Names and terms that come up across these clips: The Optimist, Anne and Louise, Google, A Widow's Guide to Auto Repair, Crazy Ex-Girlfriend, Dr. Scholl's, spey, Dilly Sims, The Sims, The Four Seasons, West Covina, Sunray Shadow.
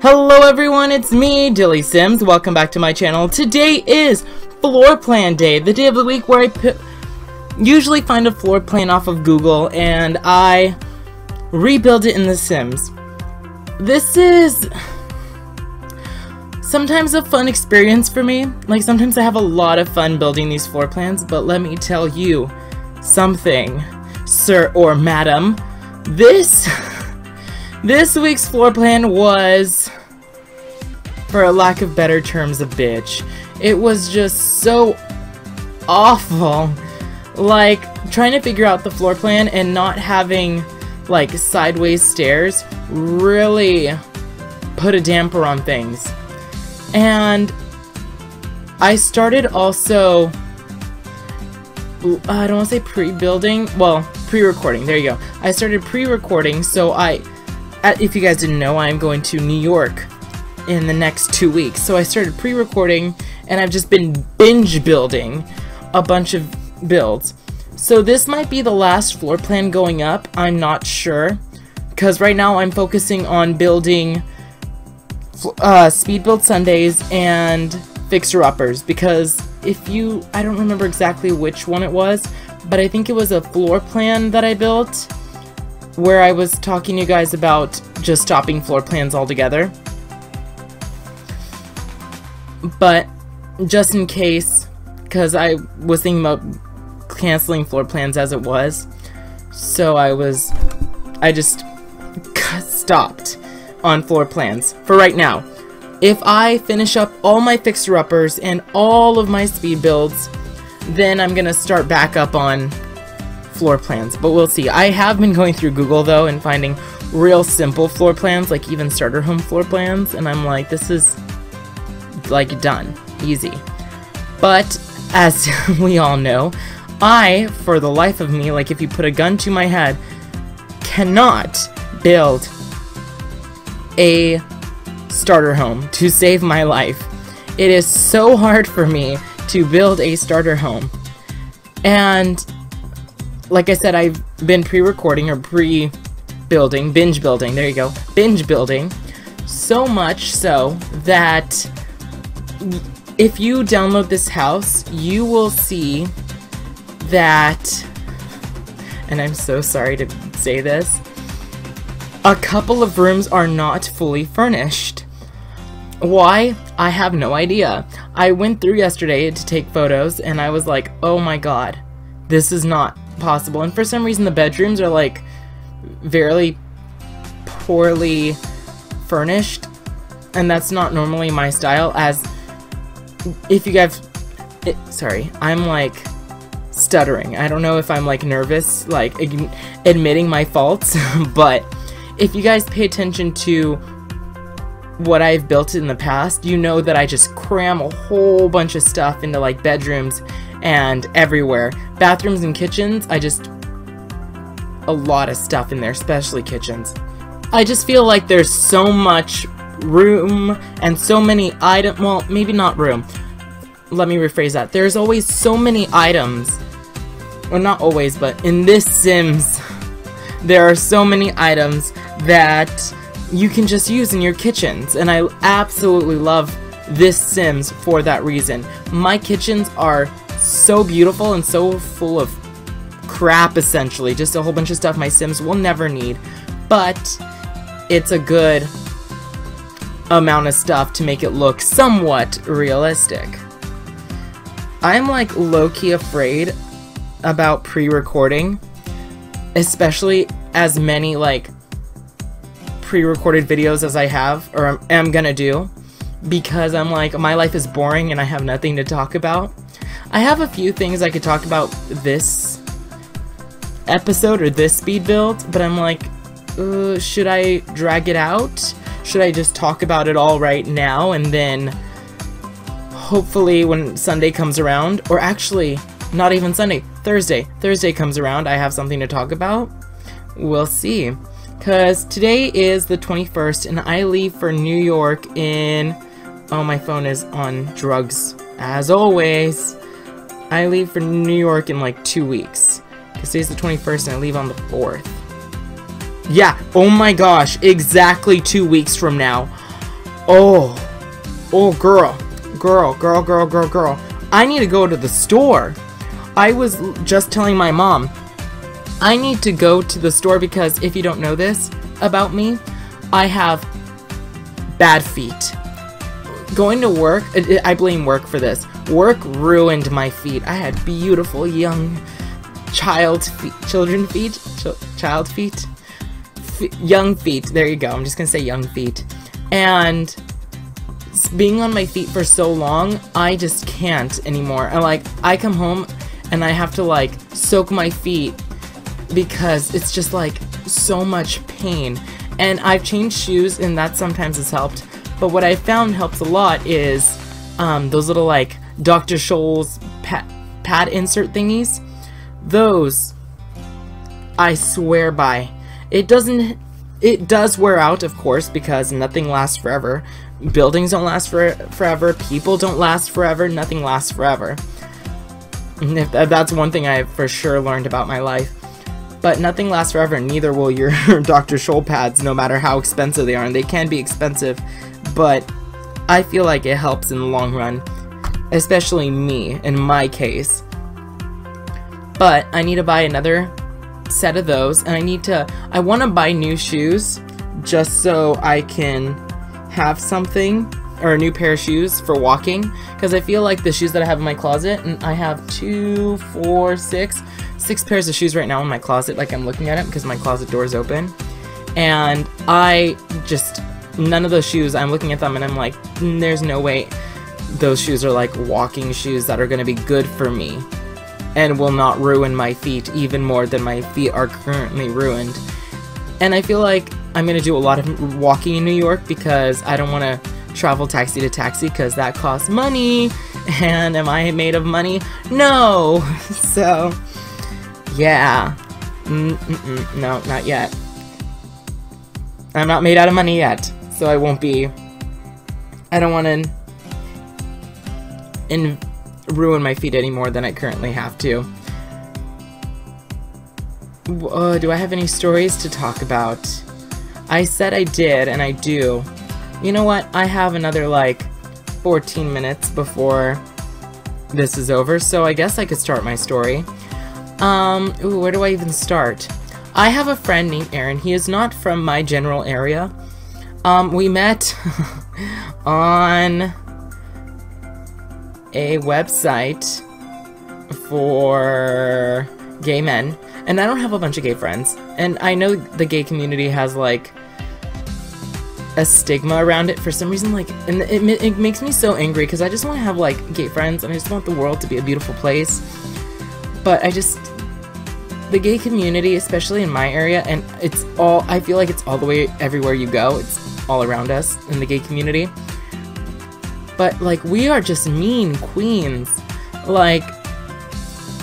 Hello everyone, it's me, Dilly Sims. Welcome back to my channel. Today is floor plan day, the day of the week where I usually find a floor plan off of Google and I rebuild it in The Sims. This is sometimes a fun experience for me. Like sometimes I have a lot of fun building these floor plans, but let me tell you something, sir or madam. This week's floor plan was, for a lack of better terms, a bitch. It was just so awful. Like, trying to figure out the floor plan and not having, like, sideways stairs really put a damper on things. And I started also, I don't want to say pre-building, well, pre-recording, there you go. I started pre-recording, so if you guys didn't know, I'm going to New York in the next 2 weeks. So I started pre-recording and I've just been binge building a bunch of builds. So this might be the last floor plan going up. I'm not sure, because right now I'm focusing on building Speed Build Sundays and Fixer Uppers, because I don't remember exactly which one it was, but I think it was a floor plan that I built where I was talking to you guys about just stopping floor plans altogether. But just in case, because I was thinking about canceling floor plans as it was, so I just stopped on floor plans for right now. If I finish up all my fixer-uppers and all of my speed builds, then I'm gonna start back up on floor plans, but we'll see. I have been going through Google though and finding real simple floor plans, like even starter home floor plans, and I'm like, this is like done, easy. But as we all know, I, for the life of me, like if you put a gun to my head, cannot build a starter home to save my life. It is so hard for me to build a starter home. And like I said, I've been pre-recording or pre-building, binge building, there you go, binge building, so much so that if you download this house, you will see that, and I'm so sorry to say this, a couple of rooms are not fully furnished. Why? I have no idea. I went through yesterday to take photos and I was like, oh my god, this is not possible. And for some reason the bedrooms are like very poorly furnished, and that's not normally my style. As if you guys, sorry, I'm like stuttering, I don't know if I'm like nervous like admitting my faults, but if you guys pay attention to what I've built in the past, you know that I just cram a whole bunch of stuff into like bedrooms and everywhere. Bathrooms and kitchens, a lot of stuff in there, especially kitchens. I just feel like there's so much room and so many items, well, maybe not room. Let me rephrase that. There's always so many items, well, not always, but in this Sims, there are so many items that you can just use in your kitchens, and I absolutely love this Sims for that reason. My kitchens are so beautiful and so full of crap, essentially just a whole bunch of stuff my Sims will never need, but it's a good amount of stuff to make it look somewhat realistic. I'm like low-key afraid about pre-recording, especially as many like pre-recorded videos as I have or am gonna do, because I'm like, my life is boring and I have nothing to talk about. I have a few things I could talk about this episode or this speed build, but I'm like, should I drag it out? Should I just talk about it all right now, and then hopefully when Sunday comes around, or actually not even Sunday, Thursday comes around, I have something to talk about? We'll see, because today is the 21st and I leave for New York in, oh, my phone is on drugs as always. I leave for New York in like 2 weeks, because today's the 21st and I leave on the 4th. Yeah, oh my gosh, exactly 2 weeks from now. Oh. Oh, girl. Girl. I need to go to the store. I was just telling my mom, I need to go to the store because if you don't know this about me, I have bad feet. Going to work, I blame work for this. Work ruined my feet. I had beautiful young young feet. There you go. I'm just gonna say young feet. And being on my feet for so long, I just can't anymore. I'm like, I come home and I have to like soak my feet because it's just like so much pain. And I've changed shoes and that sometimes has helped. But what I found helps a lot is those little like Dr. Scholl's pad insert thingies. Those I swear by. It does wear out, of course, because nothing lasts forever. Buildings don't last forever. People don't last forever. Nothing lasts forever. And that's one thing I for sure learned about my life. But nothing lasts forever, and neither will your Dr. Scholl pads, no matter how expensive they are. And they can be expensive, but I feel like it helps in the long run, especially me in my case. But I need to buy another set of those, and I want to buy new shoes just so I can have something, or a new pair of shoes for walking, because I feel like the shoes that I have in my closet, and I have 6 pairs of shoes right now in my closet, like I'm looking at it because my closet door is open, and I just, none of those shoes, I'm looking at them and I'm like, there's no way those shoes are like walking shoes that are going to be good for me and will not ruin my feet even more than my feet are currently ruined. And I feel like I'm going to do a lot of walking in New York because I don't want to travel taxi to taxi because that costs money. And am I made of money? No! So, yeah. No, not yet. I'm not made out of money yet, so I won't be. I don't want to ruin my feet any more than I currently have to. Do I have any stories to talk about? I said I did, and I do. You know what? I have another, like, 14 minutes before this is over, so I guess I could start my story. Ooh, where do I even start? I have a friend named Aaron. He is not from my general area. We met on a website for gay men, and I don't have a bunch of gay friends, and I know the gay community has like a stigma around it for some reason, like, and it makes me so angry because I just want to have like gay friends and I just want the world to be a beautiful place, but the gay community, especially in my area, and I feel like it's all the way everywhere you go, it's all around us in the gay community. But, like, we are just mean queens. Like,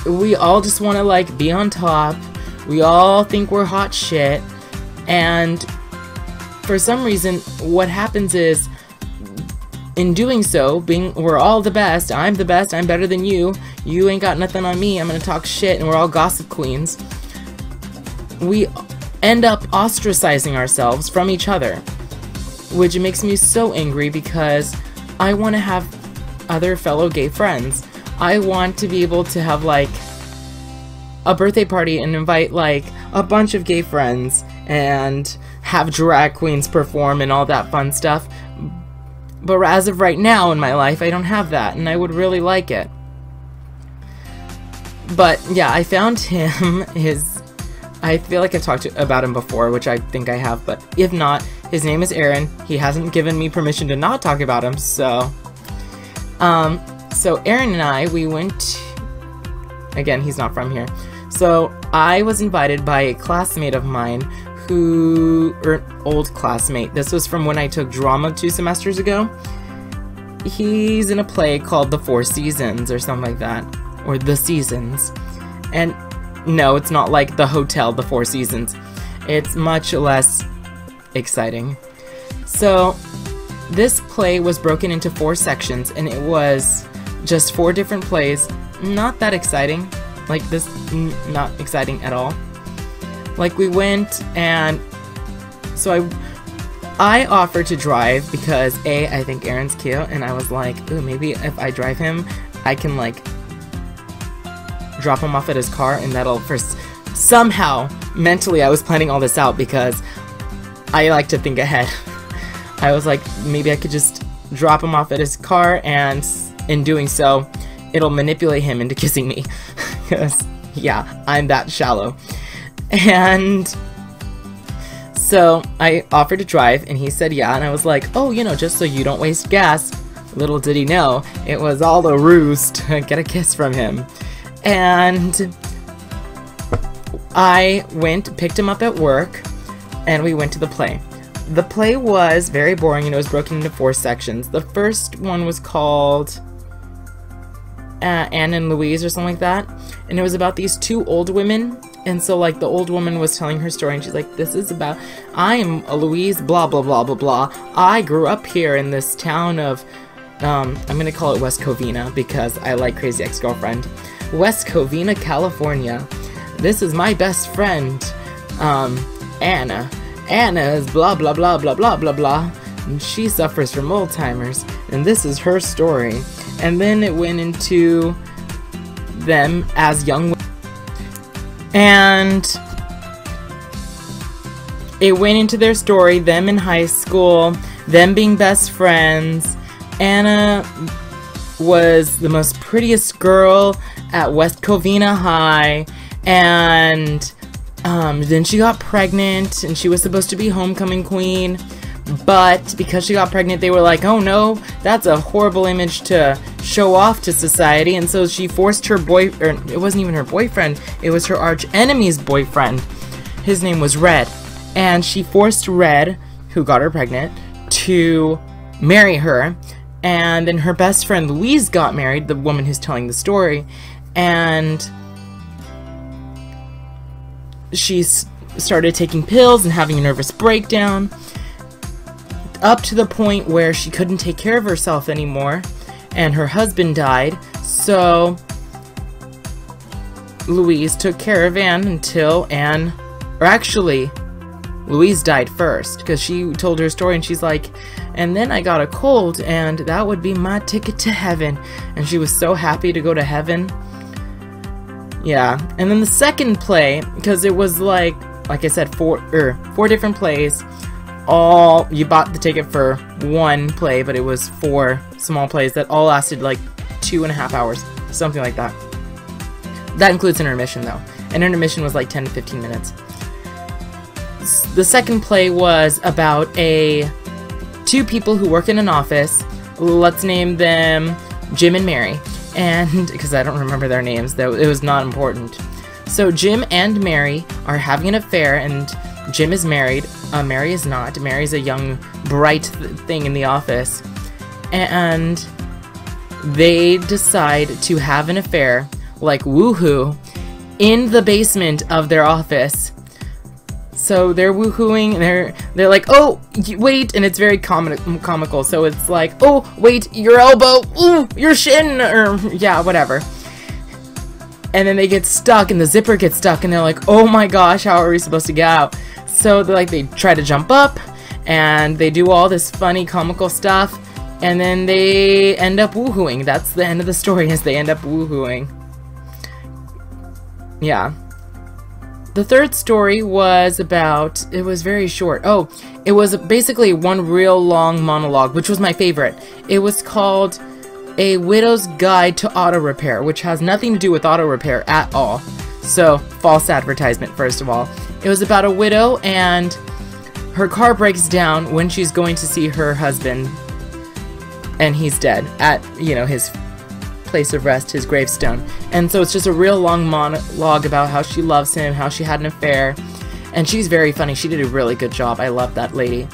we all just want to, like, be on top. We all think we're hot shit. And for some reason, what happens is, in doing so, we're all the best. I'm the best. I'm better than you. You ain't got nothing on me. I'm going to talk shit. And we're all gossip queens. We end up ostracizing ourselves from each other, which makes me so angry because I want to have other fellow gay friends. I want to be able to have like a birthday party and invite like a bunch of gay friends and have drag queens perform and all that fun stuff. But as of right now in my life, I don't have that, and I would really like it. But yeah, I found him, I feel like I've talked about him before, which I think I have, but if not, his name is Aaron. He hasn't given me permission to not talk about him, so. So Aaron and I, we went, again, he's not from here. So I was invited by a classmate of mine or an old classmate. This was from when I took drama 2 semesters ago. He's in a play called The Four Seasons or something like that, or The Seasons. And no, it's not like the hotel, The Four Seasons. It's much less exciting. So this play was broken into 4 sections, and it was just 4 different plays. Not that exciting, like this, not exciting at all. Like we went, and so I I offered to drive because A, I think Aaron's cute, and I was like, ooh, maybe if I drive him, I can like drop him off at his car, and that'll first somehow mentally I was planning all this out because I like to think ahead. I was like, maybe I could just drop him off at his car, and in doing so, it'll manipulate him into kissing me. Because, yeah, I'm that shallow. And so I offered to drive, and he said yeah, and I was like, oh, you know, just so you don't waste gas. Little did he know, it was all a ruse to get a kiss from him. And I went, picked him up at work, and we went to the play. The play was very boring, and it was broken into 4 sections. The first one was called Anne and Louise or something like that, and it was about these 2 old women. And so, like, the old woman was telling her story, and she's like, this is about, I am a Louise, blah, blah, blah, blah, blah. I grew up here in this town of, I'm going to call it West Covina because I like Crazy Ex-Girlfriend. West Covina, California. This is my best friend, Anna. Anna is blah, blah, blah, blah, blah, blah, blah. And she suffers from Alzheimer's, and this is her story. And then it went into them as young women. And it went into their story, them in high school, them being best friends. Anna was the most prettiest girl at West Covina High, and then she got pregnant, and she was supposed to be homecoming queen, but because she got pregnant, they were like, oh no, that's a horrible image to show off to society. And so she forced her boyfriend, it wasn't even her boyfriend, it was her arch enemy's boyfriend, his name was Red, and she forced Red, who got her pregnant, to marry her. And then her best friend Louise got married, the woman who's telling the story, and she started taking pills and having a nervous breakdown, up to the point where she couldn't take care of herself anymore. And her husband died, so Louise took care of Anne until Anne, or actually Louise died first, because she told her story and she's like, and then I got a cold and that would be my ticket to heaven. And she was so happy to go to heaven. Yeah. And then the second play, because it was like I said, four different plays. All, you bought the ticket for one play, but it was 4 small plays that all lasted like 2.5 hours, something like that. That includes intermission, though, and intermission was like 10 to 15 minutes. The second play was about a 2 people who work in an office. Let's name them Jim and Mary, and because I don't remember their names, though it was not important. So Jim and Mary are having an affair, and Jim is married. Mary is not. Mary's a young, bright thing in the office. And they decide to have an affair, like woohoo, in the basement of their office. So they're woohooing, and they're like, oh, wait, and it's very comical. So it's like, oh, wait, your elbow, ooh, your shin, or yeah, whatever. And then they get stuck, and the zipper gets stuck, and they're like, oh my gosh, how are we supposed to get out? So they try to jump up, and they do all this funny comical stuff, and then they end up woohooing. That's the end of the story, is they end up woohooing. Yeah. The third story was about, it was very short. Oh, it was basically one real long monologue, which was my favorite. It was called A Widow's Guide to Auto Repair, which has nothing to do with auto repair at all. So, false advertisement, first of all. It was about a widow, and her car breaks down when she's going to see her husband, and he's dead at, you know, his place of rest, his gravestone. And so it's just a real long monologue about how she loves him, how she had an affair, and she's very funny. She did a really good job. I love that lady.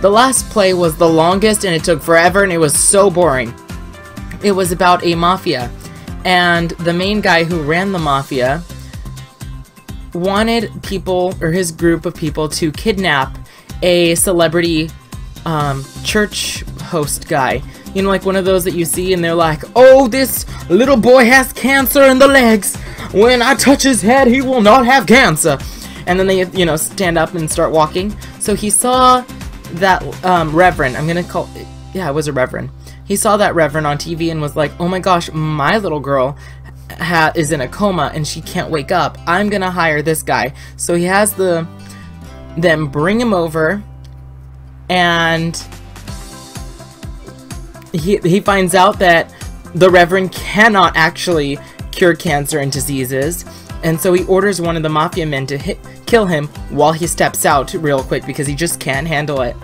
The last play was the longest, and it took forever, and it was so boring. It was about a mafia, and the main guy who ran the mafia wanted people, or his group of people, to kidnap a celebrity church host guy. You know, like one of those that you see, and they're like, oh, this little boy has cancer in the legs. When I touch his head, he will not have cancer. And then they, you know, stand up and start walking. So he saw that reverend, I'm gonna call it, yeah, it was a reverend. He saw that reverend on TV and was like, oh my gosh, my little girl is in a coma and she can't wake up. I'm gonna hire this guy. So he has them bring him over, and he finds out that the reverend cannot actually cure cancer and diseases, and so he orders one of the mafia men to kill him while he steps out real quick because he just can't handle it.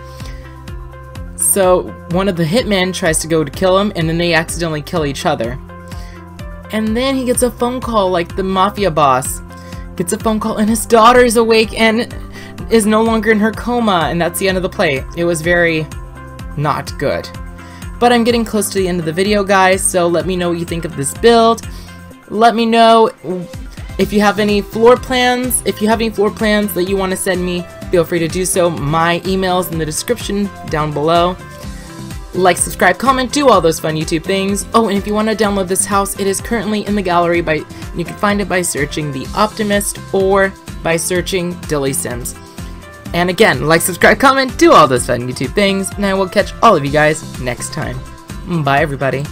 So one of the hitmen tries to go to kill him, and then they accidentally kill each other. And then he gets a phone call, like the mafia boss gets a phone call, and his daughter is awake and is no longer in her coma, and that's the end of the play. It was very not good. But I'm getting close to the end of the video, guys, so let me know what you think of this build. Let me know if you have any floor plans. If you have any floor plans that you want to send me, feel free to do so. My email's in the description down below. Like, subscribe, comment, do all those fun YouTube things. Oh, and if you want to download this house, it is currently in the gallery. You can find it by searching The Optimist or by searching Dilly Sims. And again, like, subscribe, comment, do all those fun YouTube things, and I will catch all of you guys next time. Bye, everybody.